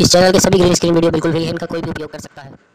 इस चैनल के सभी ग्रीन स्क्रीन वीडियो बिल्कुल फ्री है, इनका कोई भी उपयोग कर सकता है।